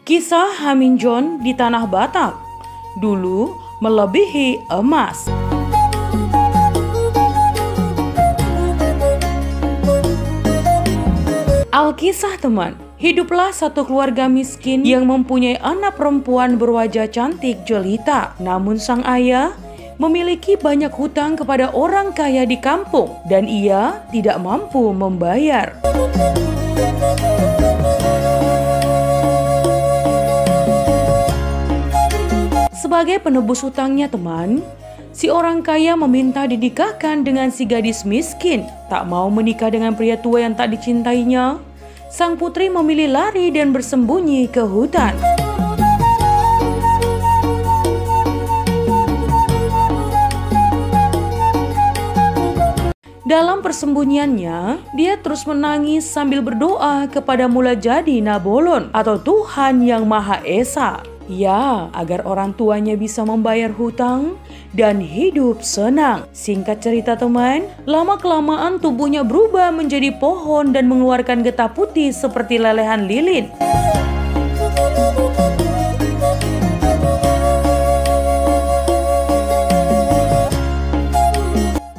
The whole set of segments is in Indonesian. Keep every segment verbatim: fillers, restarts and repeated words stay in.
Kisah Haminjon di Tanah Batak dulu melebihi emas. Alkisah teman, hiduplah satu keluarga miskin yang mempunyai anak perempuan berwajah cantik jelita. Namun sang ayah memiliki banyak hutang kepada orang kaya di kampung dan ia tidak mampu membayar. Sebagai penebus hutangnya teman, si orang kaya meminta dinikahkan dengan si gadis miskin. Tak mau menikah dengan pria tua yang tak dicintainya, sang putri memilih lari dan bersembunyi ke hutan. Dalam persembunyiannya, dia terus menangis sambil berdoa kepada Mulajadi Nabolon atau Tuhan Yang Maha Esa. Ya, agar orang tuanya bisa membayar hutang dan hidup senang. Singkat cerita teman, lama-kelamaan tubuhnya berubah menjadi pohon dan mengeluarkan getah putih seperti lelehan lilin.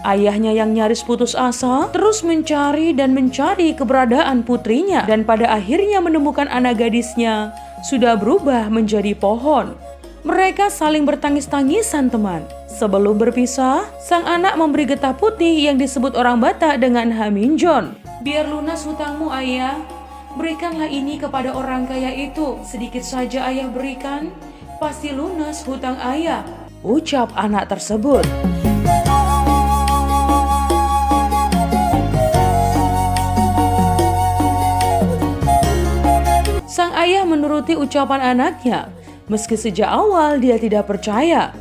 Ayahnya yang nyaris putus asa terus mencari dan mencari keberadaan putrinya dan pada akhirnya menemukan anak gadisnya sudah berubah menjadi pohon. Mereka saling bertangis-tangisan teman. Sebelum berpisah, sang anak memberi getah putih yang disebut orang Batak dengan Haminjon. Biar lunas hutangmu ayah, berikanlah ini kepada orang kaya itu. Sedikit saja ayah berikan, pasti lunas hutang ayah, ucap anak tersebut. Sang ayah menuruti ucapan anaknya, meski sejak awal dia tidak percaya.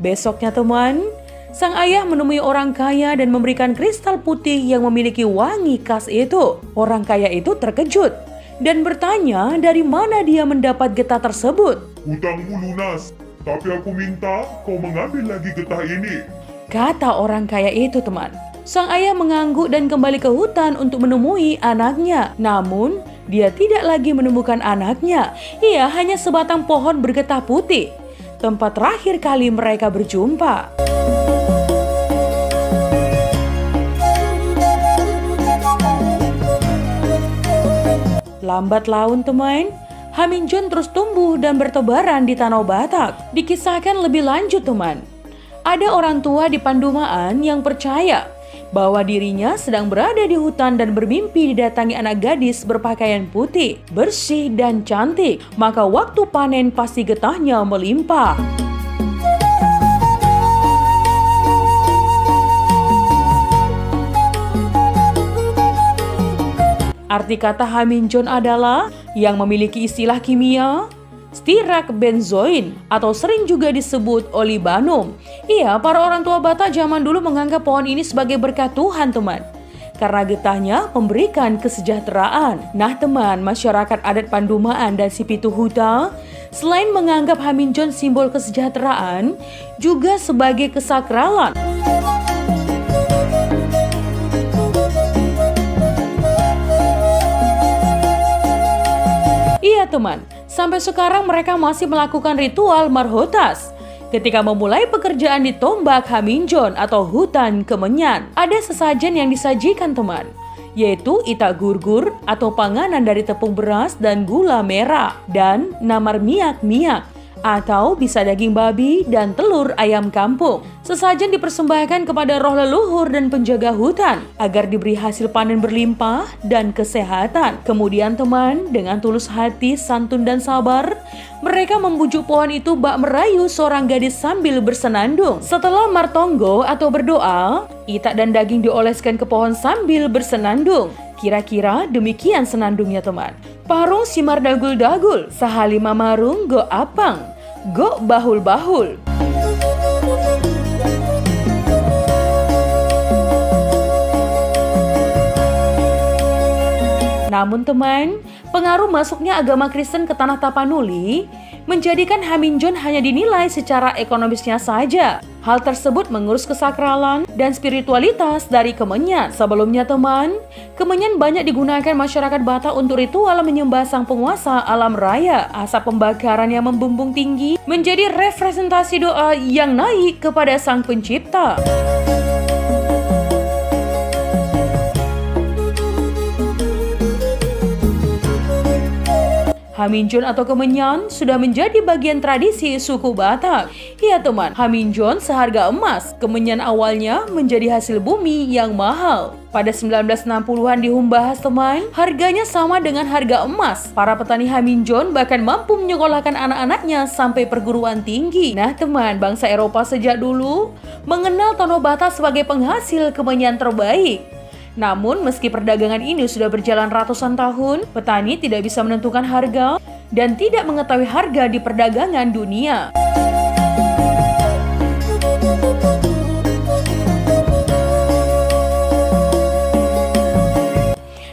Besoknya teman, sang ayah menemui orang kaya dan memberikan kristal putih yang memiliki wangi khas itu. Orang kaya itu terkejut dan bertanya dari mana dia mendapat getah tersebut. Hutangmu lunas, tapi aku minta kau mengambil lagi getah ini, kata orang kaya itu teman. Sang ayah mengangguk dan kembali ke hutan untuk menemui anaknya. Namun, dia tidak lagi menemukan anaknya. Ia hanya sebatang pohon bergetah putih, tempat terakhir kali mereka berjumpa. Lambat laun teman, Haminjon terus tumbuh dan bertebaran di Tano Batak. Dikisahkan lebih lanjut teman, ada orang tua di Pandumaan yang percaya bahwa dirinya sedang berada di hutan dan bermimpi didatangi anak gadis berpakaian putih, bersih dan cantik. Maka waktu panen pasti getahnya melimpah. Arti kata Haminjon adalah yang memiliki istilah kimia Styrax benzoin atau sering juga disebut olibanum. Iya, para orang tua Batak zaman dulu menganggap pohon ini sebagai berkat Tuhan teman, karena getahnya memberikan kesejahteraan. Nah teman, masyarakat adat Pandumaan dan Sipituhuta selain menganggap Haminjon simbol kesejahteraan, juga sebagai kesakralan. Iya teman, sampai sekarang mereka masih melakukan ritual marhotas ketika memulai pekerjaan di tombak Haminjon atau hutan kemenyan. Ada sesajen yang disajikan teman, yaitu itak gurgur atau panganan dari tepung beras dan gula merah, dan namar miak-miak atau bisa daging babi dan telur ayam kampung. Sesajen dipersembahkan kepada roh leluhur dan penjaga hutan agar diberi hasil panen berlimpah dan kesehatan. Kemudian teman, dengan tulus hati, santun dan sabar, mereka membujuk pohon itu bak merayu seorang gadis sambil bersenandung. Setelah martonggo atau berdoa, itak dan daging dioleskan ke pohon sambil bersenandung. Kira-kira demikian senandungnya teman. Parung simar dagul-dagul, sahalima marung go apang, go bahul-bahul. Namun teman, pengaruh masuknya agama Kristen ke tanah Tapanuli menjadikan Haminjon hanya dinilai secara ekonomisnya saja. Hal tersebut mengurus kesakralan dan spiritualitas dari kemenyan. Sebelumnya teman, kemenyan banyak digunakan masyarakat Batak untuk ritual menyembah sang penguasa alam raya. Asap pembakaran yang membumbung tinggi menjadi representasi doa yang naik kepada sang pencipta. Haminjon atau kemenyan sudah menjadi bagian tradisi suku Batak. Iya teman, Haminjon seharga emas. Kemenyan awalnya menjadi hasil bumi yang mahal. Pada seribu sembilan ratus enam puluhan di Humbahas teman, harganya sama dengan harga emas. Para petani Haminjon bahkan mampu menyekolahkan anak-anaknya sampai perguruan tinggi. Nah teman, bangsa Eropa sejak dulu mengenal Tano Batak sebagai penghasil kemenyan terbaik. Namun, meski perdagangan ini sudah berjalan ratusan tahun, petani tidak bisa menentukan harga dan tidak mengetahui harga di perdagangan dunia.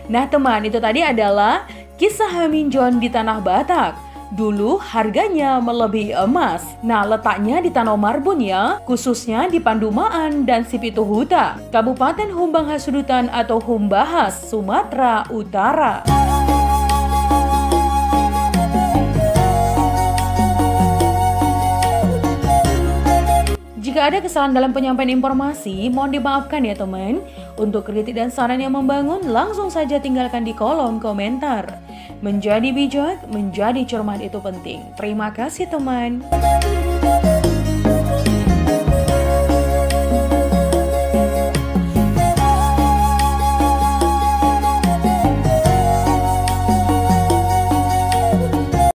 Nah teman, itu tadi adalah kisah Haminjon di Tanah Batak. Dulu harganya melebihi emas. Nah, letaknya di Tano Marbun ya, khususnya di Pandumaan dan Sipituhuta, Kabupaten Humbang Hasundutan atau Humbahas, Sumatera Utara. Jika ada kesalahan dalam penyampaian informasi, mohon dimaafkan ya teman. Untuk kritik dan saran yang membangun, langsung saja tinggalkan di kolom komentar. Menjadi bijak, menjadi cermat itu penting. Terima kasih teman.